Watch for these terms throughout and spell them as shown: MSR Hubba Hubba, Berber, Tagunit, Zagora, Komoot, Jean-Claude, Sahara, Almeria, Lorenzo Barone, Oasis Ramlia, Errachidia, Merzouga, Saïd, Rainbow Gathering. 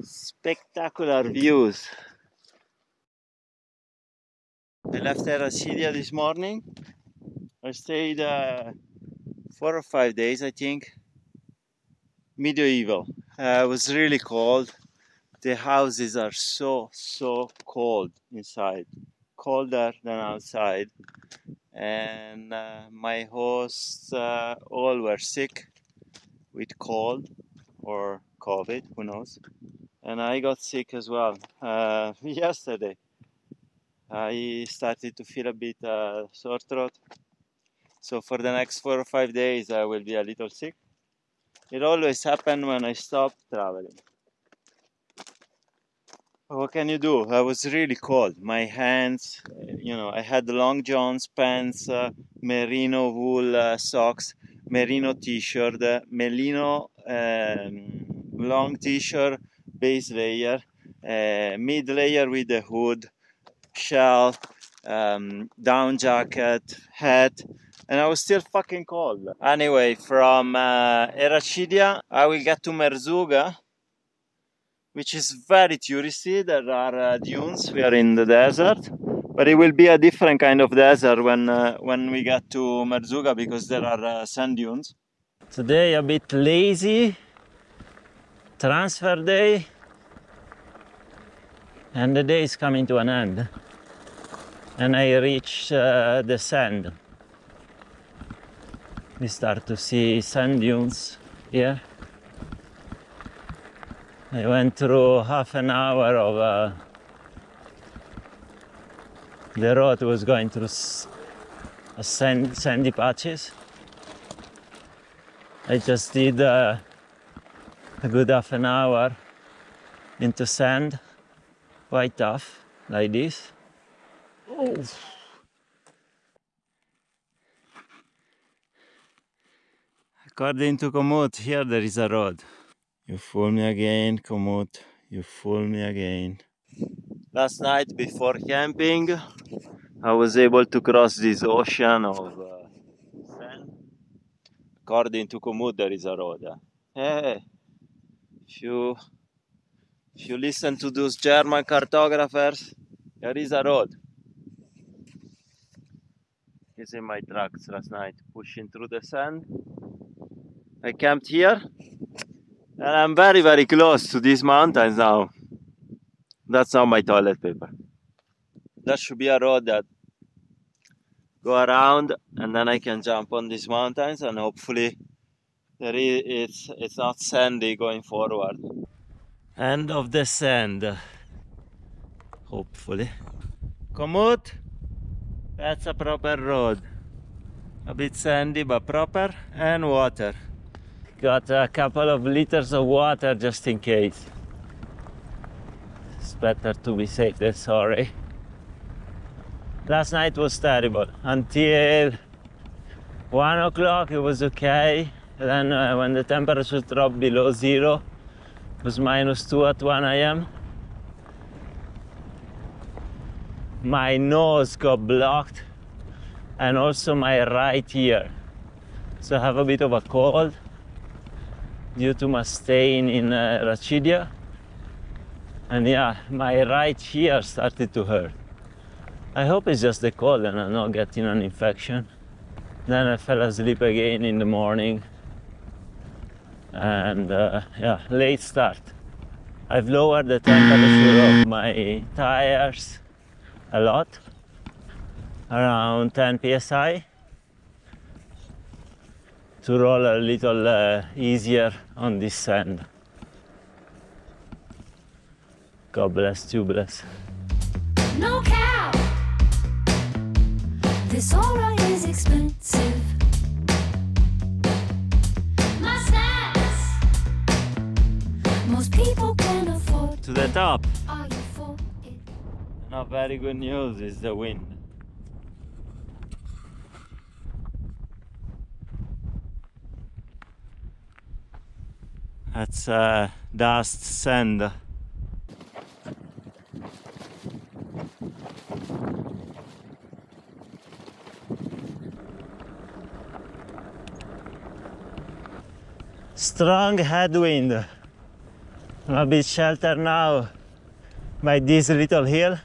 Spectacular views. I left Errachidia this morning. I stayed 4 or 5 days, I think. Medieval. It was really cold. The houses are so cold inside, colder than outside. And my hosts all were sick with cold or COVID, who knows. And I got sick as well yesterday. I started to feel a bit sore throat. So for the next 4 or 5 days, I will be a little sick. It always happened when I stopped traveling. What can you do? I was really cold. My hands, you know, I had long johns, pants, merino wool socks, merino t-shirt, merino long t-shirt, base layer, mid layer with the hood, shell, down jacket, hat, and I was still fucking cold. Anyway, from Errachidia, I will get to Merzouga, which is very touristy. There are dunes. We are in the desert, but it will be a different kind of desert when we get to Merzouga, because there are sand dunes. Today a bit lazy, transfer day, and the day is coming to an end. And I reach the sand. We start to see sand dunes here. I went through half an hour of the road was going through sandy patches. I just did a good half an hour into sand, quite tough, like this. Oh. According to Komoot, here there is a road. You fool me again, Komoot. You fool me again. Last night before camping, I was able to cross this ocean of sand. According to Komoot, there is a road. Hey, if you listen to those German cartographers, there is a road. He's in my tracks last night, pushing through the sand. I camped here, and I'm very close to these mountains now. That's not my toilet paper. That should be a road that go around, and then I can jump on these mountains, and hopefully there is, it's not sandy going forward. End of the sand. Hopefully. Komoot, that's a proper road. A bit sandy, but proper, and water. Got a couple of liters of water just in case. It's better to be safe than sorry. Last night was terrible. Until 1 o'clock it was okay. Then when the temperature dropped below zero, it was -2 at 1 a.m. My nose got blocked, and also my right ear. So I have a bit of a cold due to my staying in Errachidia. And yeah, my right ear started to hurt. I hope it's just the cold and I'm not getting an infection. Then I fell asleep again in the morning. And yeah, late start. I've lowered the temperature of my tires a lot, around 10 psi, to roll a little easier on this sand. God bless, tubeless. No cow! This aura is expensive. My snacks! Most people can afford. To the top! Not very good news is the wind. That's dust, sand. Strong headwind. I'm a bit sheltered now by this little hill,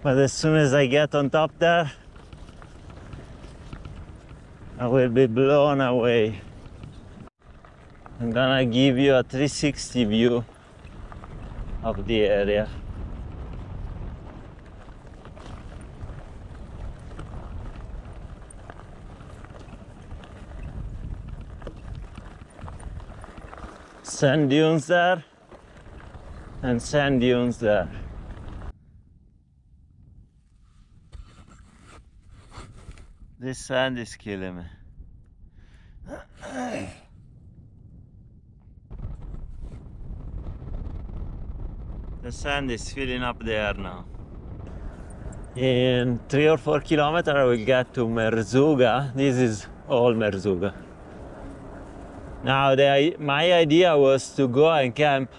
but as soon as I get on top there, I will be blown away. I'm gonna give you a 360 view of the area. Sand dunes there, and sand dunes there. This sand is killing me. The sand is filling up the air now. In 3 or 4 kilometers I will get to Merzouga. This is all Merzouga. Now, my idea was to go and camp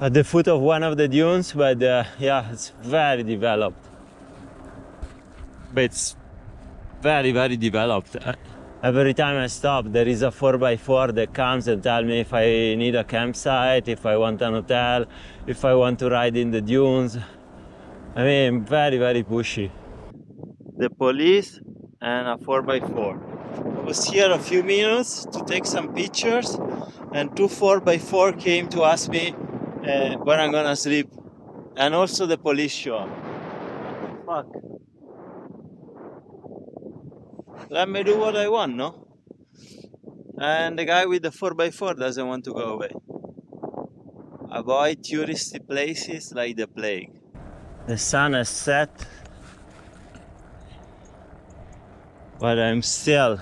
at the foot of one of the dunes, but yeah, it's very developed. But it's very, very developed. Every time I stop, there is a 4x4 that comes and tells me if I need a campsite, if I want an hotel, if I want to ride in the dunes. I mean, very, very pushy. The police and a 4x4. I was here a few minutes to take some pictures, and 2 4x4 came to ask me where I'm gonna sleep, and also the police show up. Fuck. Let me do what I want, no? And the guy with the 4x4 doesn't want to go away. Avoid touristy places like the plague. The sun has set, but I'm still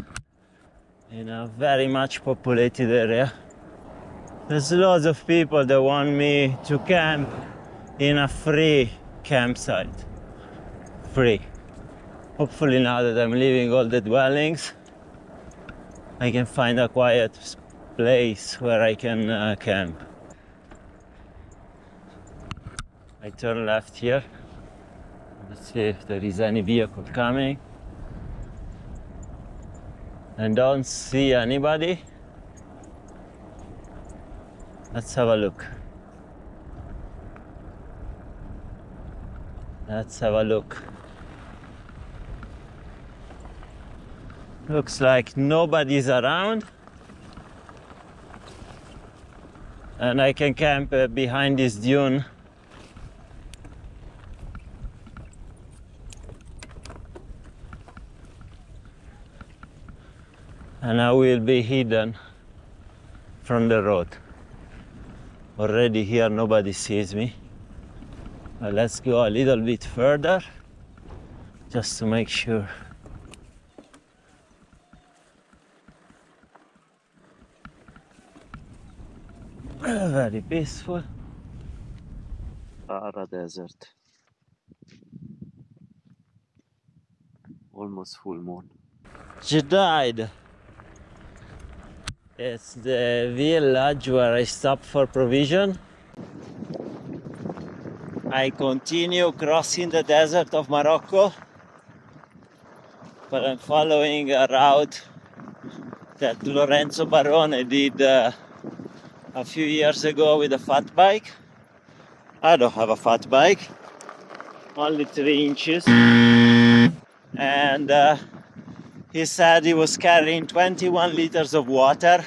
in a very much populated area. There's lots of people that want me to camp in a free campsite. Free. Hopefully now that I'm leaving all the dwellings, I can find a quiet place where I can camp. I turn left here. Let's see if there is any vehicle coming. And don't see anybody. Let's have a look. Let's have a look. Looks like nobody's around. And I can camp behind this dune. And I will be hidden from the road. Already here nobody sees me. But let's go a little bit further, just to make sure. Very peaceful. Sahara desert. Almost full moon. She died. It's the village where I stopped for provision. I continue crossing the desert of Morocco, but I'm following a route that Lorenzo Barone did a few years ago with a fat bike. I don't have a fat bike, only 3 inches. And he said he was carrying 21 liters of water.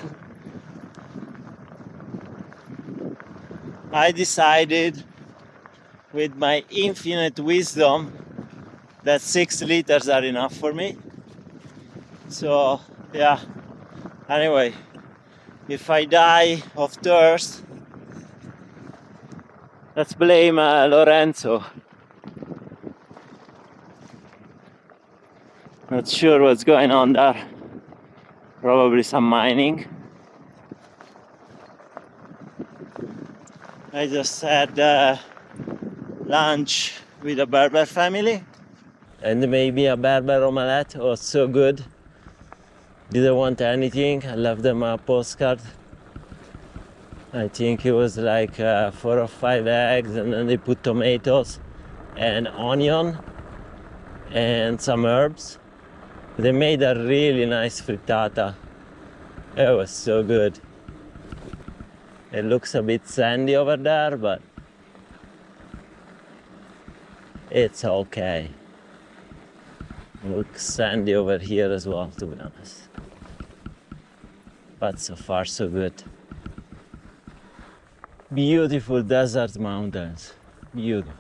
I decided, with my infinite wisdom, that 6 liters are enough for me. So, yeah, anyway, if I die of thirst, let's blame Lorenzo. Not sure what's going on there. Probably some mining. I just had lunch with a Berber family, and maybe a Berber omelette was so good. Didn't want anything. I left them a postcard. I think it was like 4 or 5 eggs, and then they put tomatoes and onion and some herbs. They made a really nice frittata. It was so good. It looks a bit sandy over there, but it's okay. It looks sandy over here as well, to be honest. But so far so good. Beautiful desert mountains. Beautiful.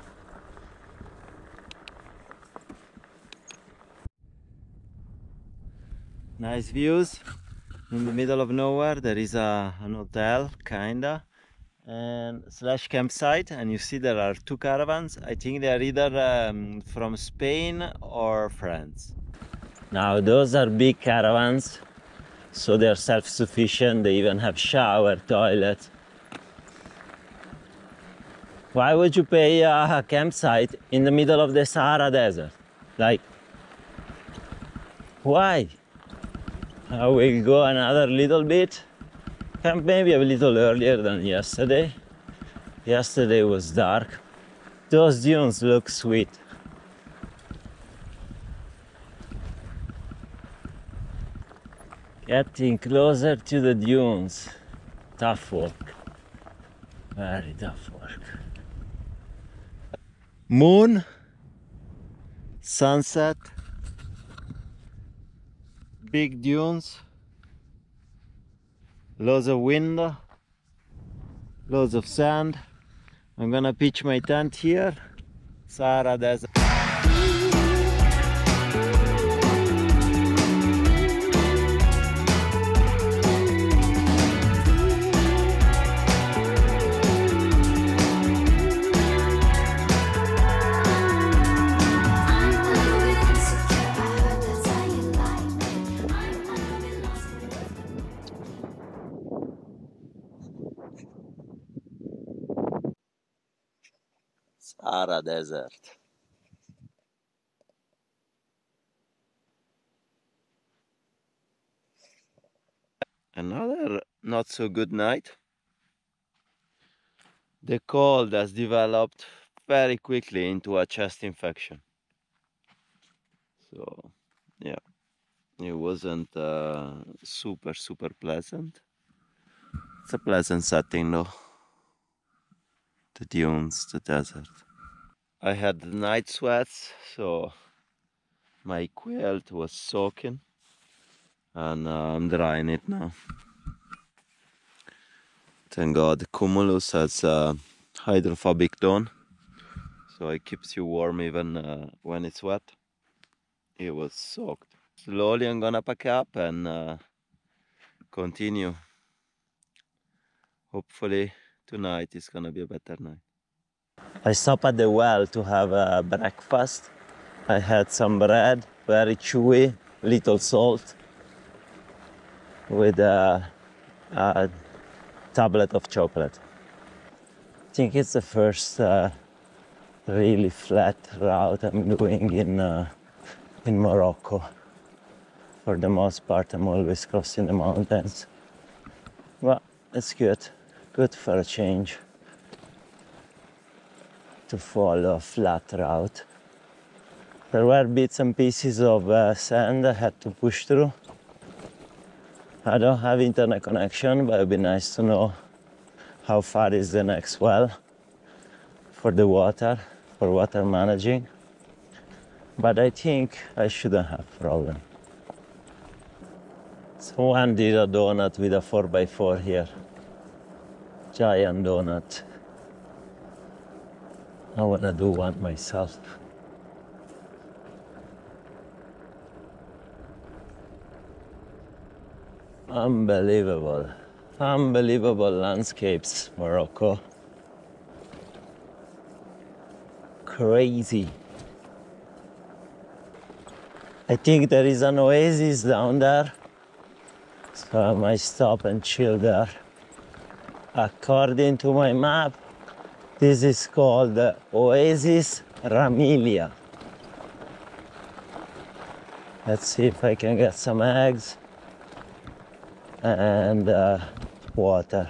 Nice views. In the middle of nowhere there is an hotel, kinda, and slash campsite, and you see there are two caravans. I think they are either from Spain or France. Now those are big caravans, so they are self-sufficient. They even have shower, toilet. Why would you pay a campsite in the middle of the Sahara desert? Like, why? I will go another little bit, and maybe a little earlier than yesterday. Yesterday was dark. Those dunes look sweet. Getting closer to the dunes. Tough work. Very tough work. Moon, sunset. Big dunes, lots of wind, lots of sand. I'm gonna pitch my tent here, Sahara Desert. Sahara Desert. Another not so good night. The cold has developed very quickly into a chest infection. So, yeah, it wasn't super pleasant. It's a pleasant setting though. The dunes, the desert. I had night sweats, so my quilt was soaking, and I'm drying it now. Thank God, Cumulus has a hydrophobic dome, so it keeps you warm even when it's wet. It was soaked. Slowly I'm gonna pack up and continue. Hopefully tonight is gonna be a better night. I stopped at the well to have a breakfast. I had some bread, very chewy, little salt, with a tablet of chocolate. I think it's the first really flat route I'm doing in Morocco. For the most part, I'm always crossing the mountains. Well, it's good. Good for a change to follow a flat route. There were bits and pieces of sand I had to push through. I don't have internet connection, but it'd be nice to know how far is the next well for the water, for water managing. But I think I shouldn't have problem. Someone did a donut with a 4x4 here. Giant donut. I want to do one myself. Unbelievable. Unbelievable landscapes, Morocco. Crazy. I think there is an oasis down there, so I might stop and chill there. According to my map, this is called the Oasis Ramlia. Let's see if I can get some eggs and water.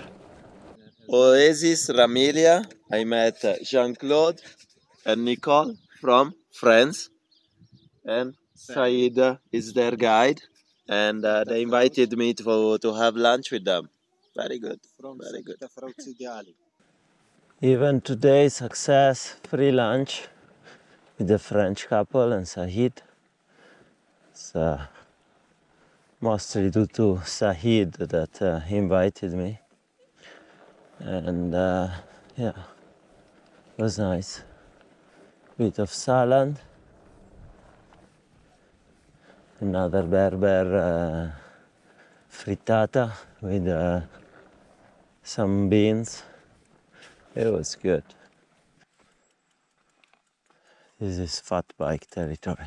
Oasis Ramlia, I met Jean-Claude and Nicole from France, and Saïd is their guide, and they invited me to have lunch with them. Very good. Very good. Even today, success, free lunch with the French couple and Sahid. It's mostly due to Sahid that he invited me. And yeah, it was nice. Bit of salad, another Berber frittata with some beans. It was good. This is fat bike territory.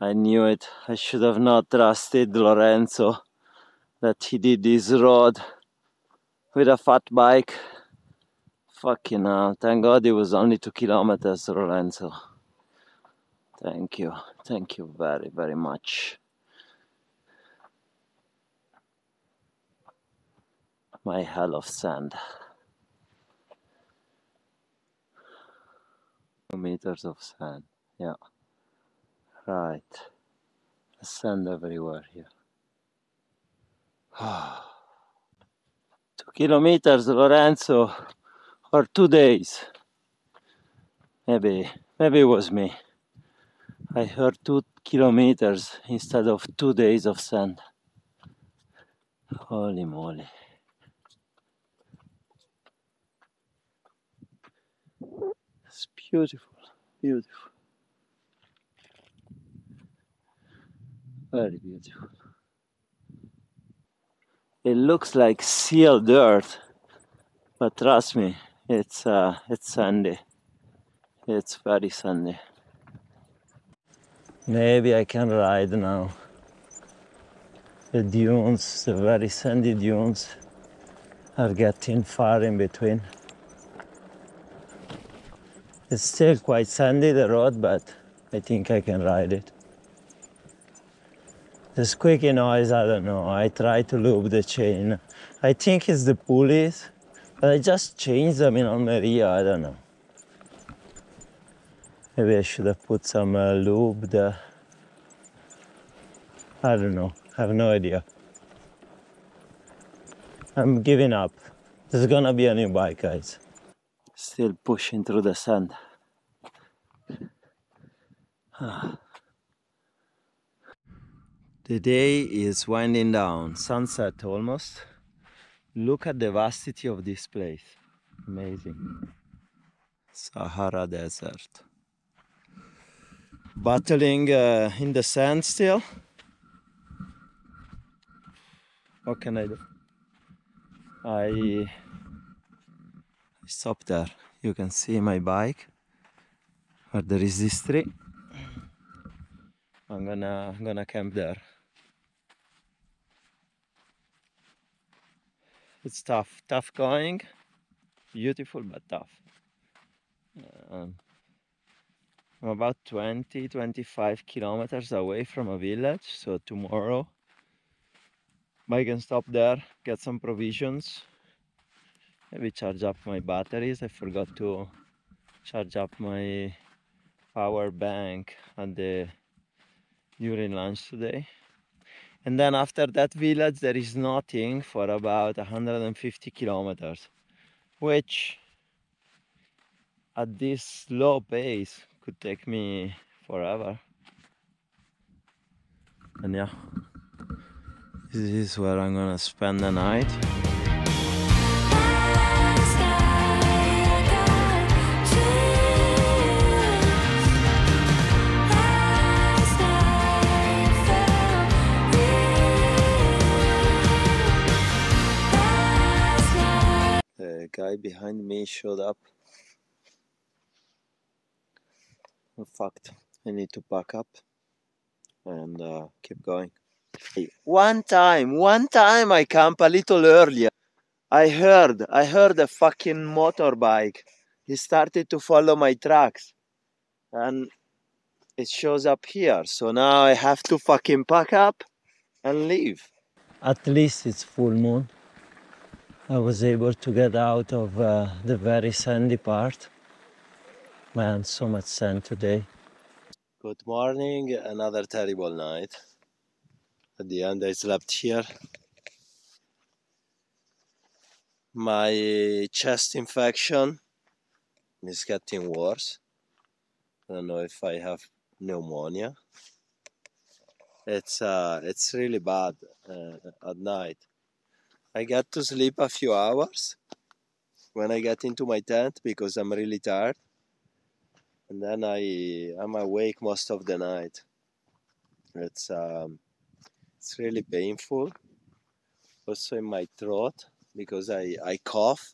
I knew it. I should have not trusted Lorenzo that he did this road with a fat bike. Fucking hell. Thank God it was only 2 kilometers, Lorenzo. Thank you. Thank you very, very much. My hell of sand. 2 meters of sand, yeah. Right. There's sand everywhere here. 2 kilometers, Lorenzo, or 2 days. Maybe it was me. I heard 2 kilometers instead of 2 days of sand. Holy moly. It's beautiful, beautiful. Very beautiful. It looks like seal dirt, but trust me, it's sandy. It's very sandy. Maybe I can ride now. The dunes, the very sandy dunes, are getting far in between. It's still quite sandy, the road, but I think I can ride it. The squeaky noise, I don't know, I try to loop the chain. I think it's the pulleys, but I just changed them in Almeria, I don't know. Maybe I should have put some lube there. I don't know, I have no idea. I'm giving up. There's gonna be a new bike, guys. Still pushing through the sand. The day is winding down, sunset almost. Look at the vastity of this place. Amazing. Sahara desert. Battling in the sand still. What can I do? I stop there. You can see my bike. Where there is this tree. I'm gonna camp there. It's tough going, beautiful but tough. I'm about 20-25 kilometers away from a village, so tomorrow I can stop there, get some provisions, maybe charge up my batteries. I forgot to charge up my power bank at the during lunch today. And then after that village there is nothing for about 150 kilometers, which at this slow pace could take me forever. And yeah, this is where I'm gonna spend the night. Guy behind me showed up. In fact, I need to pack up and keep going. One time I camp a little earlier. I heard a fucking motorbike. He started to follow my tracks and it shows up here. So now I have to fucking pack up and leave. At least it's full moon. I was able to get out of the very sandy part. Man, so much sand today. Good morning, another terrible night. At the end I slept here. My chest infection is getting worse. I don't know if I have pneumonia. It's really bad at night. I get to sleep a few hours when I get into my tent because I'm really tired. And then I'm awake most of the night. It's really painful. Also in my throat because I cough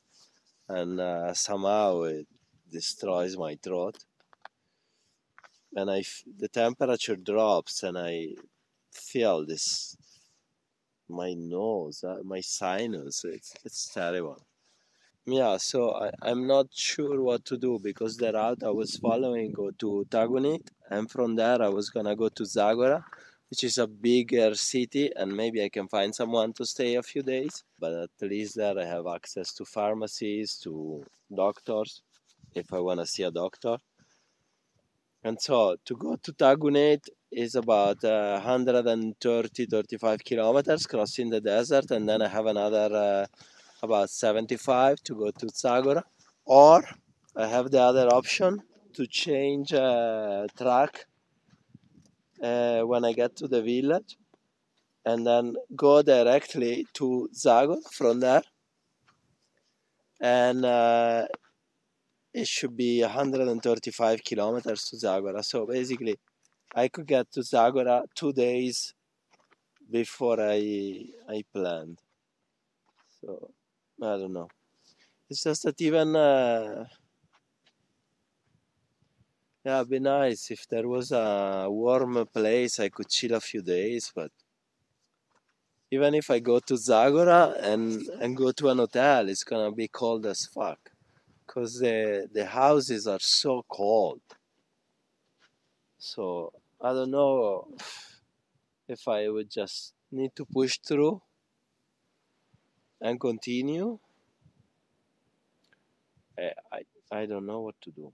and somehow it destroys my throat. And the temperature drops and I feel this, my nose, my sinus, it's terrible. Yeah, so I'm not sure what to do because the route I was following go to Tagunit, and from there I was gonna go to Zagora, which is a bigger city, and maybe I can find someone to stay a few days. But at least there I have access to pharmacies, to doctors, if I wanna see a doctor. And so to go to Tagunit is about 135 kilometers crossing the desert, and then I have another about 75 to go to Zagora. Or I have the other option to change track when I get to the village and then go directly to Zagora from there. And it should be 135 kilometers to Zagora. So basically, I could get to Zagora 2 days before I planned. So, I don't know. It's just that even... yeah, it'd be nice if there was a warm place I could chill a few days, but... Even if I go to Zagora and go to an hotel, it's gonna be cold as fuck. Because the houses are so cold. So I don't know if I would just need to push through and continue. I don't know what to do.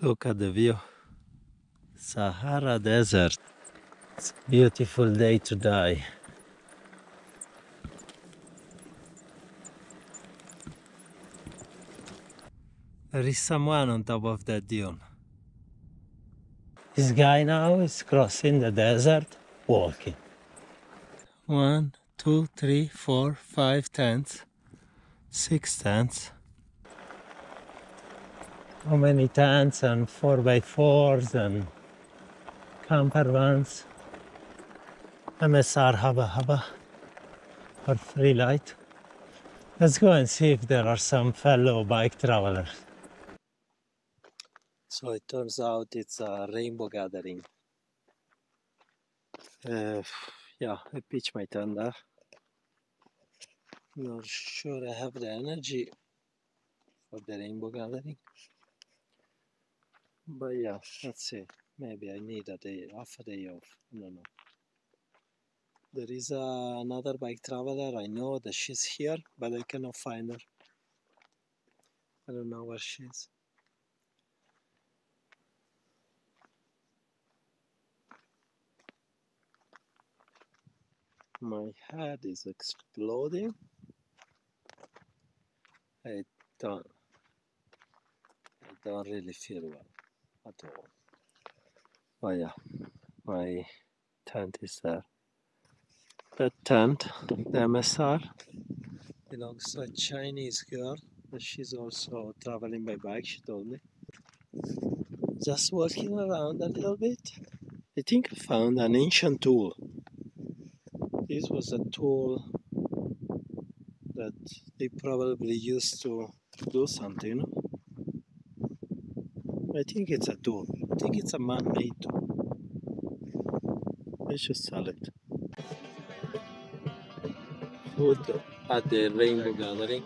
Look at the view. Sahara Desert. It's a beautiful day to die. There is someone on top of that dune. This guy now is crossing the desert walking. 1, 2, 3, 4, 5 tents, 6 tents. How many tents and 4x4s and camper vans, MSR Hubba Hubba, or Free Light. Let's go and see if there are some fellow bike travelers. So it turns out it's a Rainbow Gathering. Yeah, I pitched my tent there. Not sure I have the energy for the Rainbow Gathering. But yeah, let's see. Maybe I need a day, half a day off, I don't know. There is another bike traveler, I know that she's here, but I cannot find her. I don't know where she is. My head is exploding. I don't really feel well at all. Oh yeah, my tent is there. That tent, the MSR, belongs to a Chinese girl, but she's also traveling by bike, she told me. Just walking around a little bit, I think I found an ancient tool. This was a tool that they probably used to do something. I think it's a tool. I think it's a man-made tool. I should sell it. Food at the Rainbow Gathering.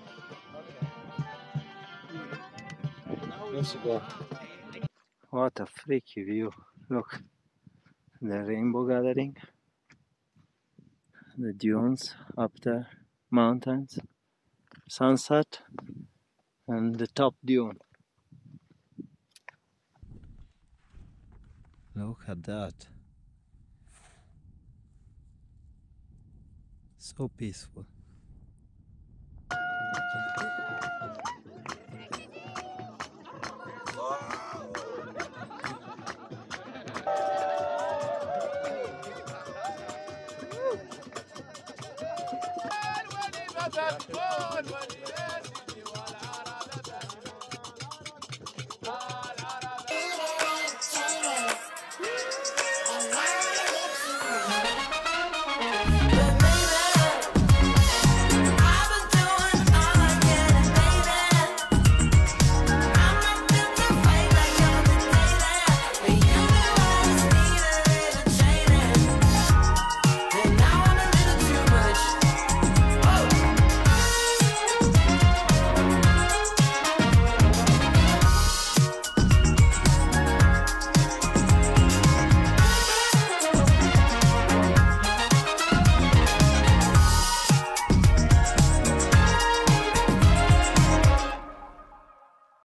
Let's go. What a freaky view. Look. The Rainbow Gathering. The dunes up there. Mountains. sunset and the top dune. Look at that. So peaceful. That's fun, buddy.